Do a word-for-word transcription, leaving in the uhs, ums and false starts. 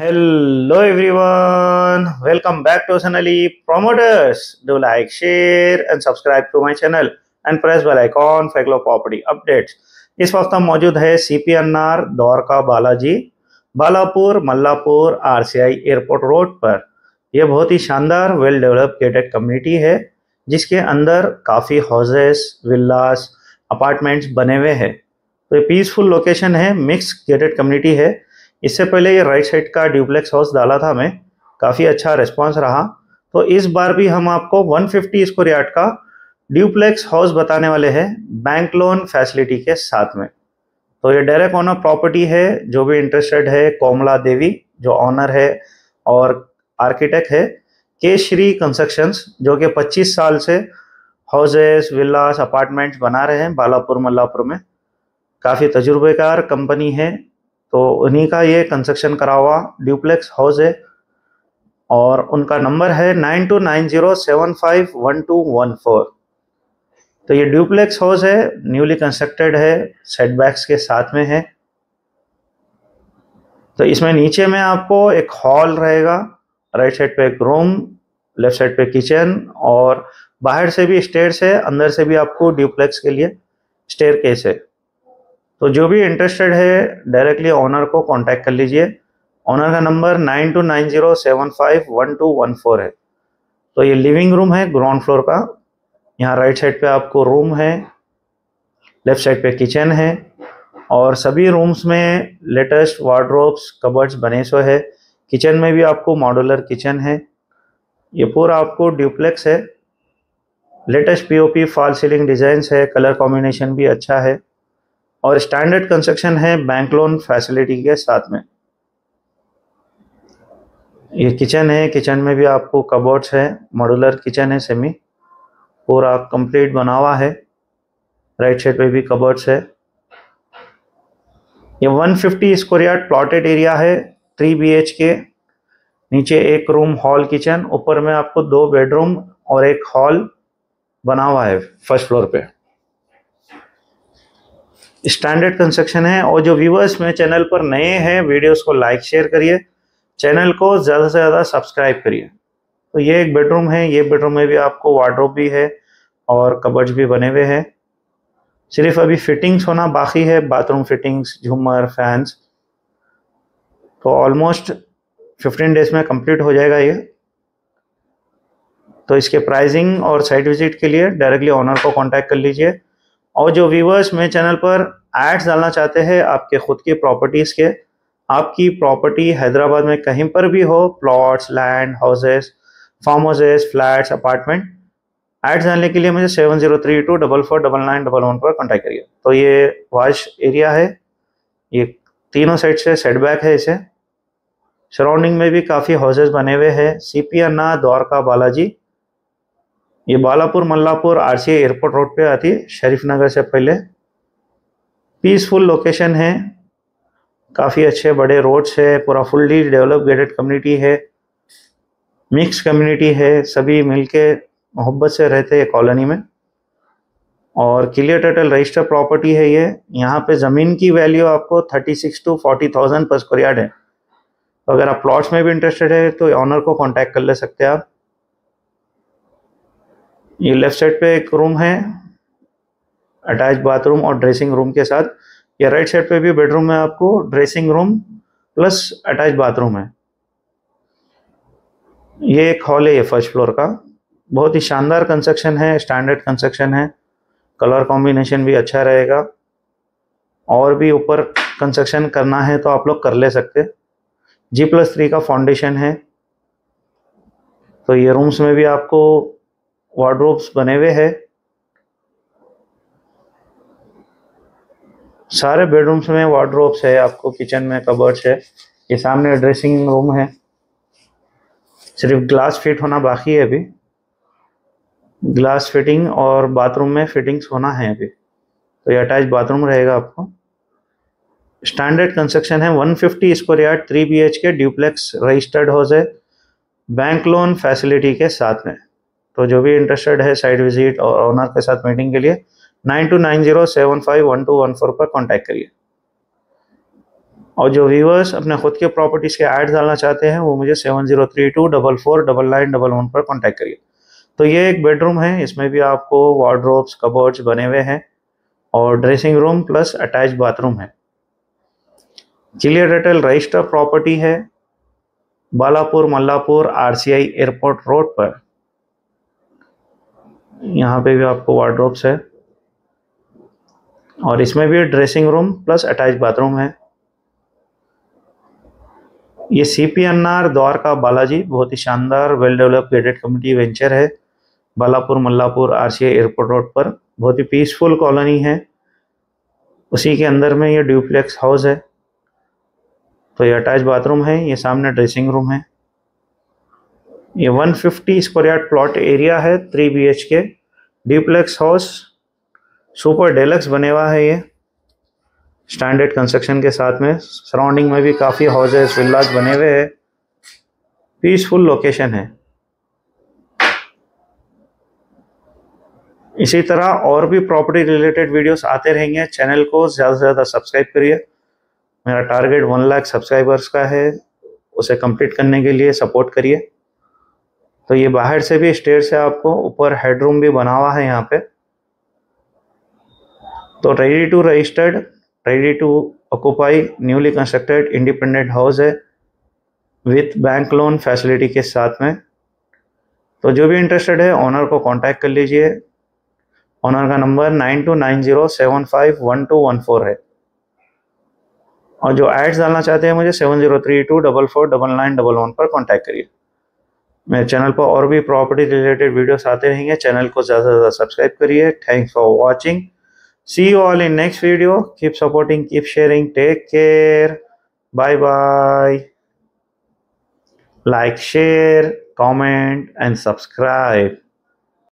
Hello everyone, welcome back to Sunly promoters. Do like, share and subscribe to my channel and press bell icon for glow property updates. इस वक्त हम मौजूद है CPNR Dwarka Balaji Balapur Mallapur RCI airport road पर। यह बहुत ही शानदार वेल डेवलप गेटेड कम्युनिटी है जिसके अंदर काफ़ी हाउसेस, विल्लास, अपार्टमेंट्स बने हुए हैं। तो ये पीसफुल लोकेशन है, मिक्स गेटेड कम्युनिटी है। इससे पहले ये राइट साइड का ड्यूप्लेक्स हाउस डाला था हमें, काफ़ी अच्छा रिस्पांस रहा। तो इस बार भी हम आपको एक सौ पचास स्क्वायर यार्ड का ड्यूप्लेक्स हाउस बताने वाले हैं बैंक लोन फैसिलिटी के साथ में। तो ये डायरेक्ट ओनर प्रॉपर्टी है। जो भी इंटरेस्टेड है, कोमला देवी जो ऑनर है और आर्किटेक्ट है, केशरी कंस्ट्रक्शंस जो कि पच्चीस साल से हाउसेस, विलास, अपार्टमेंट्स बना रहे हैं बालापुर मल्लापुर में। काफ़ी तजुर्बेकार कंपनी है, तो उन्हीं का ये कंस्ट्रक्शन करा हुआ ड्यूप्लेक्स हाउस है। और उनका नंबर है nine two nine zero seven five one two one four. तो ये ड्यूप्लेक्स हाउस है, न्यूली कंस्ट्रक्टेड है, सेटबैक्स के साथ में है। तो इसमें नीचे में आपको एक हॉल रहेगा, राइट साइड पे एक रूम, लेफ्ट साइड पे किचन, और बाहर से भी स्टेयर्स है, अंदर से भी आपको ड्यूप्लेक्स के लिए स्टेयरकेस है। तो जो भी इंटरेस्टेड है डायरेक्टली ऑनर को कांटेक्ट कर लीजिए। ऑनर का number nine two nine zero seven five one two one four है। तो ये लिविंग रूम है ग्राउंड फ्लोर का। यहाँ राइट साइड पे आपको रूम है, लेफ्ट साइड पे किचन है, और सभी रूम्स में लेटेस्ट वार्डरोब्स, कबर्ड्स बने सो है। किचन में भी आपको मॉडुलर किचन है। ये पूरा आपको ड्यूप्लेक्स है, latest POP fall ceiling designs है, कलर कॉम्बिनेशन भी अच्छा है, और स्टैंडर्ड कंस्ट्रक्शन है बैंक लोन फैसिलिटी के साथ में। ये किचन है, किचन में भी आपको कबर्ड्स है, मॉडुलर किचन है, सेमी पूरा कंप्लीट बना हुआ है। राइट साइड पे भी कबर्ड्स है। ये एक सौ पचास स्क्वायर यार्ड प्लॉटेड एरिया है, थ्री बीएचके। नीचे एक रूम, हॉल, किचन, ऊपर में आपको दो बेडरूम और एक हॉल बना हुआ है फर्स्ट फ्लोर पे। स्टैंडर्ड कंस्ट्रक्शन है। और जो व्यूअर्स मेरे चैनल पर नए हैं, वीडियोस को लाइक शेयर करिए, चैनल को ज़्यादा से ज़्यादा सब्सक्राइब करिए। तो ये एक बेडरूम है, ये बेडरूम में भी आपको वार्डरोब भी है और कबर्ड्स भी बने हुए हैं। सिर्फ अभी फिटिंग्स होना बाकी है, बाथरूम फिटिंग्स, झूमर, फैंस। तो ऑलमोस्ट फिफ्टीन डेज में कंप्लीट हो जाएगा ये। तो इसके प्राइसिंग और साइट विजिट के लिए डायरेक्टली ऑनर को कॉन्टैक्ट कर लीजिए। और जो व्यूवर्स मेरे चैनल पर एड्स डालना चाहते हैं आपके खुद की प्रॉपर्टीज़ के, आपकी प्रॉपर्टी हैदराबाद में कहीं पर भी हो, plots, land, houses, farm houses, flats, apartment, ads डालने के लिए मुझे seven zero three two double four double nine double one पर कॉन्टैक्ट करिए। तो ये वॉश एरिया है, ये तीनों साइड से सेटबैक है। इसे सराउंडिंग में भी काफ़ी हाउसेस बने हुए हैं। C P N R Dwarka Balaji, ये Balapur Mallapur RCI airport road पे आती है, शरीफ नगर से पहले। पीसफुल लोकेशन है, काफ़ी अच्छे बड़े रोड्स है, पूरा फुल्ली डेवलप गेटेड कम्युनिटी है, मिक्स कम्युनिटी है, सभी मिलके मोहब्बत से रहते हैं कॉलोनी में। और क्लियर टाइटल रजिस्टर प्रॉपर्टी है ये। यहाँ पे ज़मीन की वैल्यू आपको thirty six to forty thousand per square yard है। तो अगर आप प्लॉट्स में भी इंटरेस्टेड है तो ऑनर को कॉन्टैक्ट कर ले सकते हैं आप। ये लेफ्ट साइड पे एक रूम है अटैच बाथरूम और ड्रेसिंग रूम के साथ। ये राइट साइड पे भी बेडरूम में आपको dressing room plus attach bathroom है। ये एक हॉल है, ये फर्स्ट फ्लोर का। बहुत ही शानदार कंस्ट्रक्शन है, स्टैंडर्ड कंस्ट्रक्शन है, कलर कॉम्बिनेशन भी अच्छा रहेगा। और भी ऊपर कंस्ट्रक्शन करना है तो आप लोग कर ले सकते। जी प्लस थ्री का फाउंडेशन है। तो ये रूम्स में भी आपको वार्डरोब्स बने हुए हैं। सारे बेडरूम्स में वार्डरोब्स है आपको, किचन में कबर्ड्स है। ये सामने ड्रेसिंग रूम है, सिर्फ ग्लास फिट होना बाकी है अभी। ग्लास फिटिंग और बाथरूम में फिटिंग्स होना है अभी। तो ये अटैच बाथरूम रहेगा आपको। स्टैंडर्ड कंस्ट्रक्शन है, एक सौ पचास square yard, three BHK duplex registered house है बैंक लोन फैसिलिटी के साथ में। तो जो भी इंटरेस्टेड है साइट विजिट और ऑनर के साथ मीटिंग के लिए nine two nine zero seven five one two one four पर कॉन्टैक्ट करिए। और जो व्यूअर्स अपने खुद के प्रॉपर्टीज़ के ऐड डालना चाहते हैं वो मुझे seven zero three two double four double nine double one पर कॉन्टैक्ट करिए। तो ये एक बेडरूम है, इसमें भी आपको वार्डरोब्स कबर्ड्स बने हुए हैं और dressing room plus attach bathroom है। जिले रेटल रजिस्टर प्रॉपर्टी है, Balapur Mallapur RCI airport road पर। यहाँ पे भी आपको वार्डरोब्स है और इसमें भी dressing room plus attach bathroom है। ये सीपीएनआर द्वारका बालाजी बहुत ही शानदार well develop gated community venture है, Balapur Mallapur RCI airport road पर। बहुत ही पीसफुल कॉलोनी है, उसी के अंदर में ये ड्यूप्लेक्स हाउस है। तो ये अटैच बाथरूम है, ये सामने ड्रेसिंग रूम है। ये एक सौ पचास स्क्वायर यार्ड प्लॉट एरिया है, three B H K duplex house super deluxe बने हुआ है ये स्टैंडर्ड कंस्ट्रक्शन के साथ में। सराउंडिंग में भी काफ़ी हाउसेस विलाज बने हुए हैं, पीसफुल लोकेशन है। इसी तरह और भी प्रॉपर्टी रिलेटेड वीडियोस आते रहेंगे, चैनल को ज़्यादा से ज़्यादा सब्सक्राइब करिए। मेरा टारगेट वन लाख सब्सक्राइबर्स का है, उसे कंप्लीट करने के लिए सपोर्ट करिए। तो ये बाहर से भी स्टेयर से आपको ऊपर हेडरूम भी बना हुआ है यहाँ पे। तो ready to registered ready to occupy newly constructed independent house है विथ बैंक लोन फैसिलिटी के साथ में। तो जो भी इंटरेस्टेड है ऑनर को कॉन्टैक्ट कर लीजिए। ऑनर का number nine two nine zero seven five one two one four है। और जो एड्स डालना चाहते हैं मुझे seven zero three two double four double nine double one पर कॉन्टैक्ट करिए। मेरे चैनल पर और भी प्रॉपर्टी रिलेटेड वीडियोस आते रहेंगे, चैनल को ज़्यादा से ज़्यादा सब्सक्राइब करिए। Thanks for watching, see you all in next video. Keep supporting, keep sharing, take care, bye bye. Like share comment and subscribe.